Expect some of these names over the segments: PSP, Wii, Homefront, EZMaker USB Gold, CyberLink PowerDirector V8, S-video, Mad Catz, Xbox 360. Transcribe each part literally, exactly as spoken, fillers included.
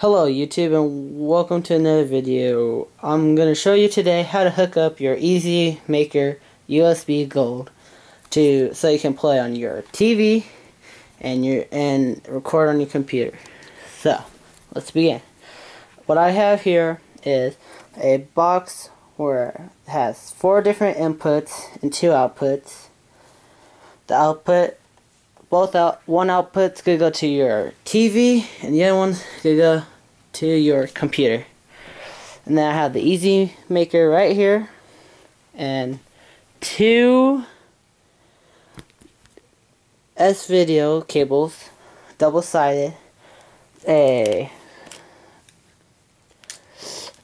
Hello YouTube and welcome to another video. I'm going to show you today how to hook up your EZMaker U S B Gold to so you can play on your T V and your and record on your computer. So, let's begin. What I have here is a box where it has four different inputs and two outputs. The output Both out, one output's gonna go to your T V, and the other one's gonna go to your computer. And then I have the EZMaker right here, and two S-video cables, double-sided, a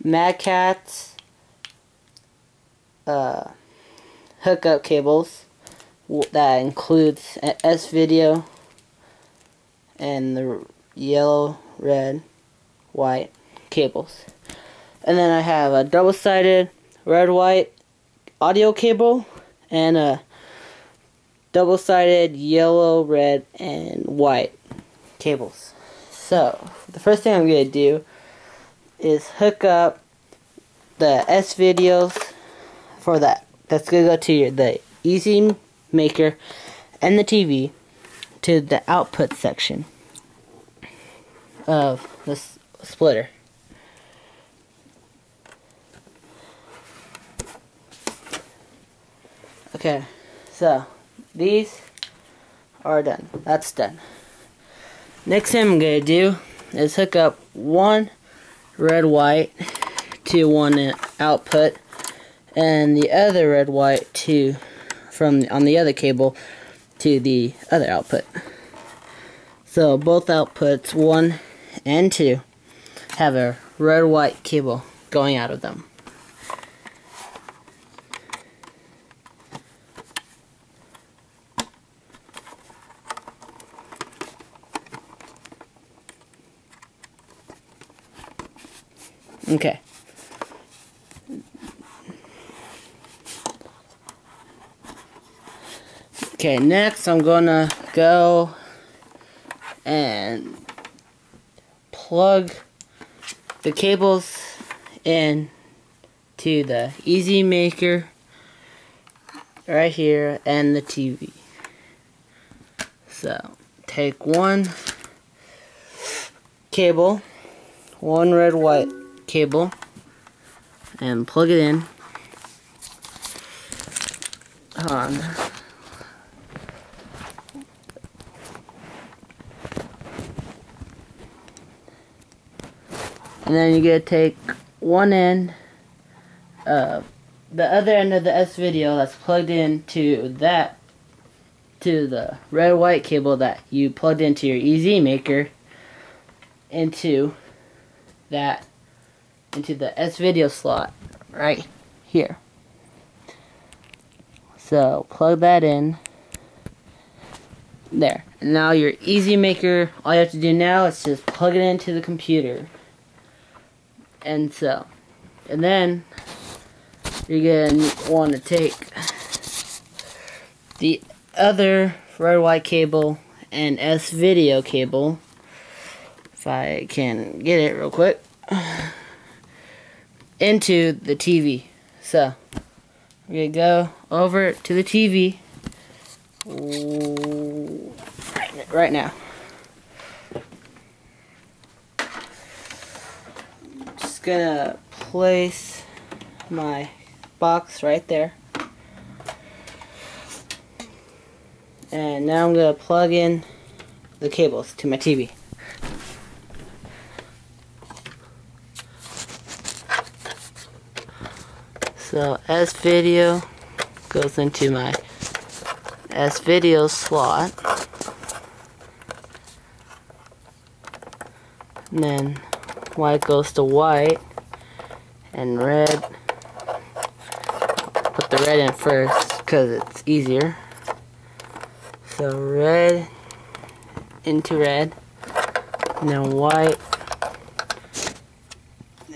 Mad Catz uh, hookup cables. That includes an S-video and the yellow, red, white cables. And then I have a double-sided red, white audio cable and a double-sided yellow, red, and white cables. So, the first thing I'm going to do is hook up the S-videos for that. That's going to go to your, the EZMaker maker and the T V to the output section of the splitter. Okay, so these are done. That's done. Next thing I'm going to do is hook up one red white to one output and the other red white to from on the other cable to the other output. So both outputs one and two have a red white cable going out of them. Okay. Okay, next I'm gonna go and plug the cables in to the EZMaker right here and the T V. So take one cable, one red white cable, and plug it in on And then you're going to take one end of the other end of the S-video that's plugged into that, to the red-white cable that you plugged into your EZMaker, into that, into the S-video slot right here. So plug that in there. Now your EZMaker, all you have to do now is just plug it into the computer. And so, and then you're gonna want to take the other red white cable and S video cable, if I can get it real quick, into the T V. So we're gonna go over to the T V right, right now. Gonna place my box right there, and now I'm gonna plug in the cables to my T V. So S video goes into my S video slot, and then white goes to white, and red, put the red in first because it's easier. So red into red, and then white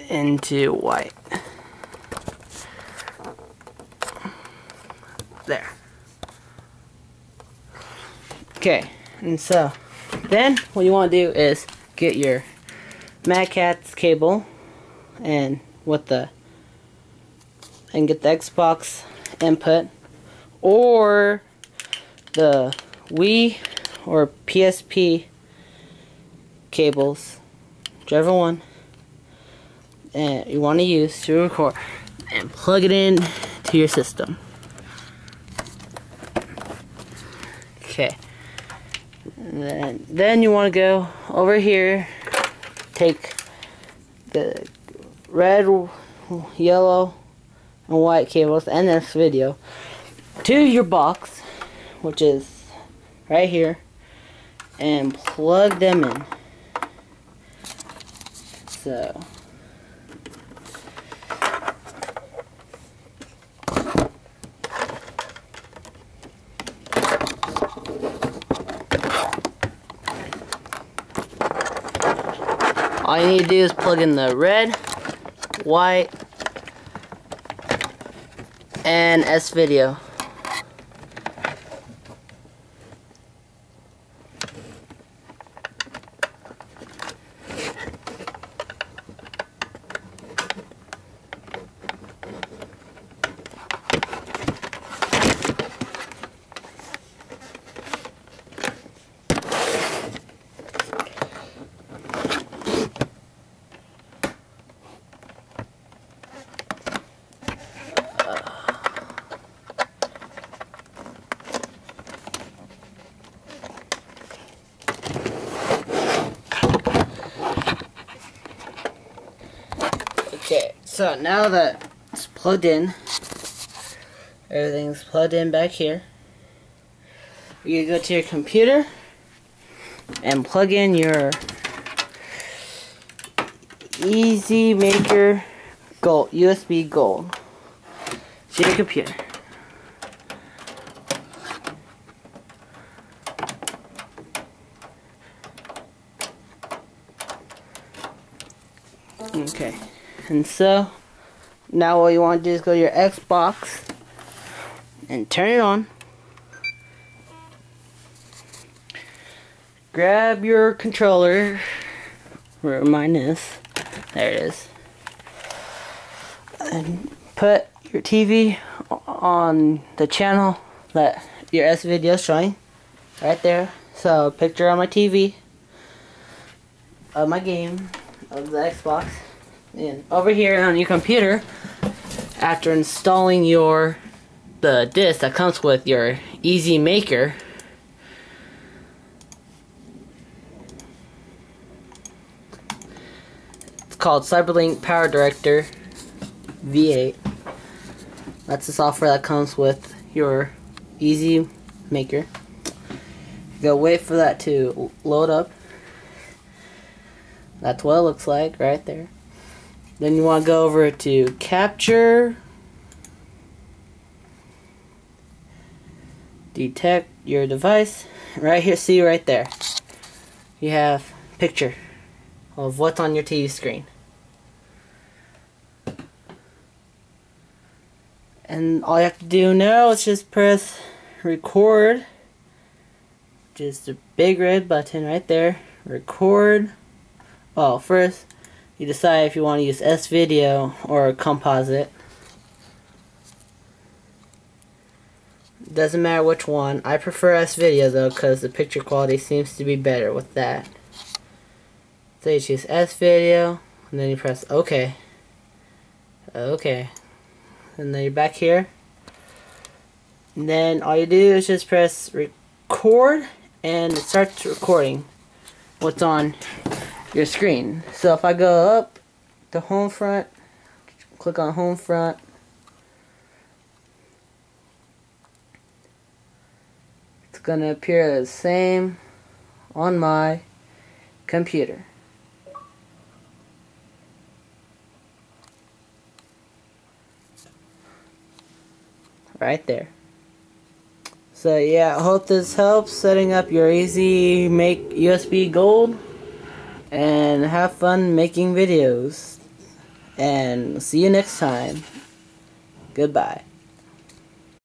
into white. There. Okay, and so then what you want to do is get your Mad Catz cable and what the and get the Xbox input or the Wii or P S P cables, whichever one and you want to use to record, and plug it in to your system. Okay, then, then you want to go over here, take the red, yellow and white cables and this video to your box, which is right here, and plug them in. So all you need to do is plug in the red, white, and S video. Okay, so now that it's plugged in, everything's plugged in back here, you go to your computer and plug in your EZMaker Gold, U S B Gold to your computer. Okay. And so, now what you want to do is go to your Xbox and turn it on. Grab your controller, where mine is, there it is, and put your T V on the channel that your S video is showing, right there. So, picture on my T V of my game, of the Xbox. And over here on your computer, after installing your the disc that comes with your EZMaker, it's called CyberLink PowerDirector V eight. That's the software that comes with your EZMaker. Go wait for that to load up. That's what it looks like right there. Then you want to go over to capture, detect your device, right here, see right there, you have a picture of what's on your T V screen. And all you have to do now is just press record, just the big red button right there, record. Well, first you decide if you want to use S video or composite. Doesn't matter which one. I prefer S video though, because the picture quality seems to be better with that. So you choose S video and then you press OK. OK. And then you're back here. And then all you do is just press record and it starts recording what's on your screen. So if I go up to Homefront, click on Homefront, it's going to appear the same on my computer. Right there. So yeah, I hope this helps setting up your EZMaker U S B Gold. And have fun making videos. And see you next time. Goodbye.